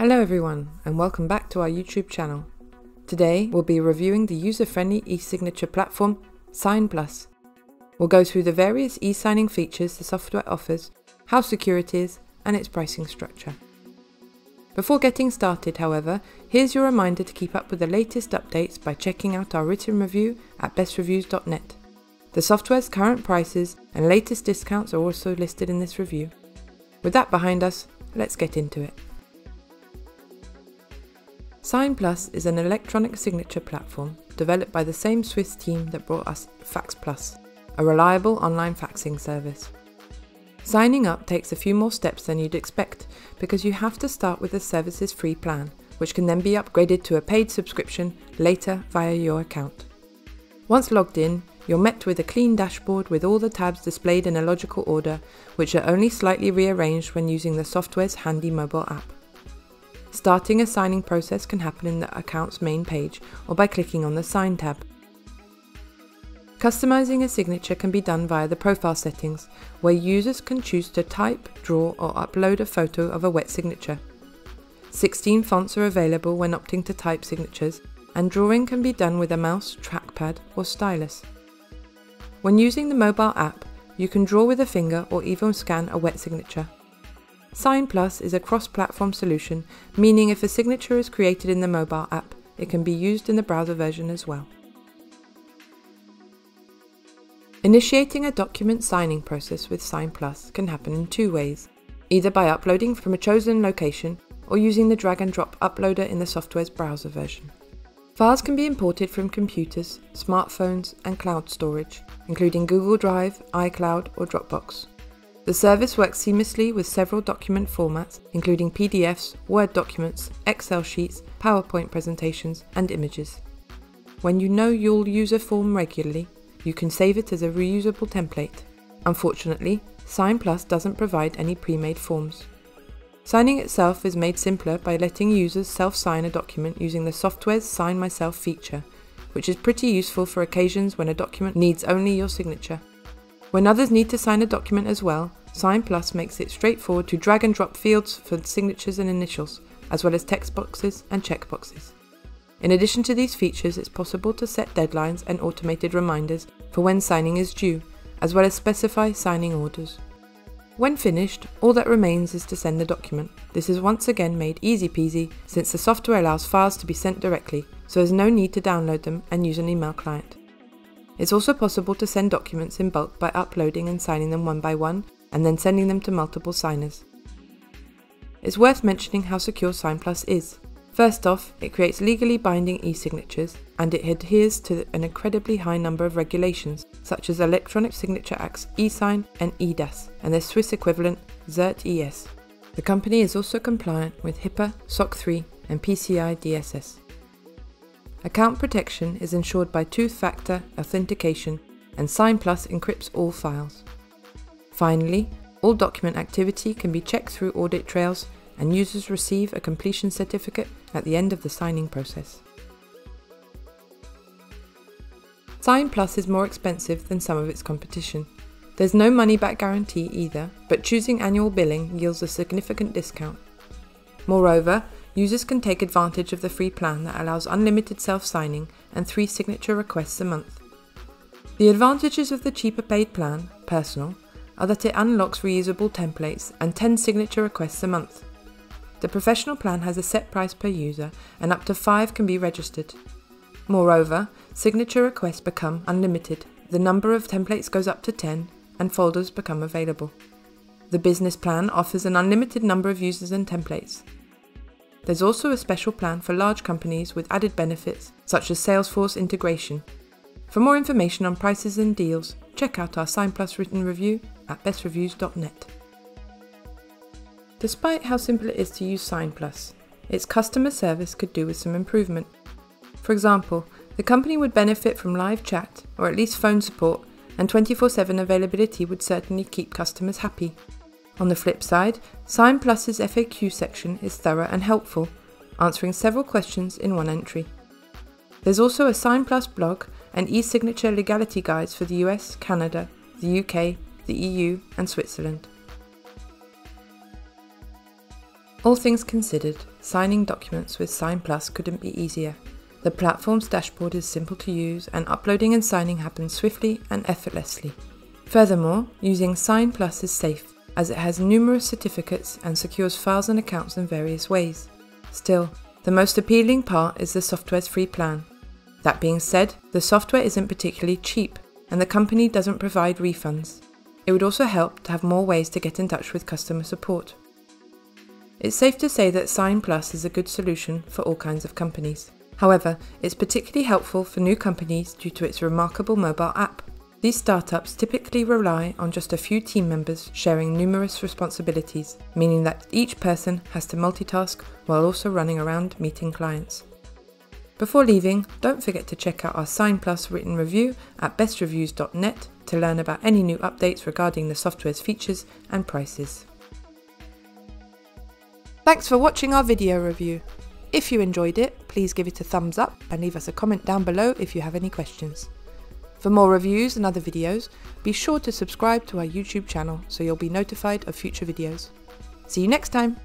Hello everyone, and welcome back to our YouTube channel. Today we'll be reviewing the user-friendly e-signature platform SIGN.PLUS. We'll go through the various e-signing features the software offers, how secure it is, and its pricing structure. Before getting started, however, here's your reminder to keep up with the latest updates by checking out our written review at bestreviews.net. The software's current prices and latest discounts are also listed in this review. With that behind us, let's get into it. SIGN.PLUS is an electronic signature platform developed by the same Swiss team that brought us FaxPlus, a reliable online faxing service. Signing up takes a few more steps than you'd expect because you have to start with the service's free plan, which can then be upgraded to a paid subscription later via your account. Once logged in, you're met with a clean dashboard with all the tabs displayed in a logical order, which are only slightly rearranged when using the software's handy mobile app. Starting a signing process can happen in the account's main page or by clicking on the Sign tab. Customizing a signature can be done via the profile settings, where users can choose to type, draw or upload a photo of a wet signature. 16 fonts are available when opting to type signatures, and drawing can be done with a mouse, trackpad or stylus. When using the mobile app, you can draw with a finger or even scan a wet signature. SIGN.PLUS is a cross-platform solution, meaning if a signature is created in the mobile app, it can be used in the browser version as well. Initiating a document signing process with SIGN.PLUS can happen in two ways, either by uploading from a chosen location or using the drag-and-drop uploader in the software's browser version. Files can be imported from computers, smartphones and cloud storage, including Google Drive, iCloud or Dropbox. The service works seamlessly with several document formats, including PDFs, Word documents, Excel sheets, PowerPoint presentations, and images. When you know you'll use a form regularly, you can save it as a reusable template. Unfortunately, SIGN.PLUS doesn't provide any pre-made forms. Signing itself is made simpler by letting users self-sign a document using the software's Sign Myself feature, which is pretty useful for occasions when a document needs only your signature. When others need to sign a document as well, SIGN.PLUS makes it straightforward to drag and drop fields for signatures and initials, as well as text boxes and checkboxes. In addition to these features, it's possible to set deadlines and automated reminders for when signing is due, as well as specify signing orders. When finished, all that remains is to send the document. This is once again made easy peasy, since the software allows files to be sent directly, so there's no need to download them and use an email client. It's also possible to send documents in bulk by uploading and signing them one by one, and then sending them to multiple signers. It's worth mentioning how secure SIGN.PLUS is. First off, it creates legally binding e-signatures, and it adheres to an incredibly high number of regulations, such as Electronic Signature Acts eSign and eIDAS, and their Swiss equivalent ZertES. The company is also compliant with HIPAA, SOC3 and PCI DSS. Account protection is ensured by two-factor authentication, and SIGN.PLUS encrypts all files. Finally, all document activity can be checked through audit trails, and users receive a completion certificate at the end of the signing process. SIGN.PLUS is more expensive than some of its competition. There's no money-back guarantee either, but choosing annual billing yields a significant discount. Moreover, users can take advantage of the free plan that allows unlimited self-signing and 3 signature requests a month. The advantages of the cheaper paid plan, Personal, are that it unlocks reusable templates and 10 signature requests a month. The Professional plan has a set price per user and up to 5 can be registered. Moreover, signature requests become unlimited. The number of templates goes up to 10 and folders become available. The Business plan offers an unlimited number of users and templates. There's also a special plan for large companies with added benefits, such as Salesforce integration. For more information on prices and deals, check out our SIGN.PLUS written review at bestreviews.net. Despite how simple it is to use SIGN.PLUS, its customer service could do with some improvement. For example, the company would benefit from live chat, or at least phone support, and 24/7 availability would certainly keep customers happy. On the flip side, SIGN.PLUS's FAQ section is thorough and helpful, answering several questions in one entry. There's also a SIGN.PLUS blog and e-signature legality guides for the US, Canada, the UK, the EU and Switzerland. All things considered, signing documents with SIGN.PLUS couldn't be easier. The platform's dashboard is simple to use and uploading and signing happens swiftly and effortlessly. Furthermore, using SIGN.PLUS is safe, as it has numerous certificates and secures files and accounts in various ways. Still, the most appealing part is the software's free plan. That being said, the software isn't particularly cheap, and the company doesn't provide refunds. It would also help to have more ways to get in touch with customer support. It's safe to say that SIGN.PLUS is a good solution for all kinds of companies. However, it's particularly helpful for new companies due to its remarkable mobile app. These startups typically rely on just a few team members sharing numerous responsibilities, meaning that each person has to multitask while also running around meeting clients. Before leaving, don't forget to check out our SIGN.PLUS written review at bestreviews.net to learn about any new updates regarding the software's features and prices. Thanks for watching our video review. If you enjoyed it, please give it a thumbs up and leave us a comment down below if you have any questions. For more reviews and other videos, be sure to subscribe to our YouTube channel so you'll be notified of future videos. See you next time!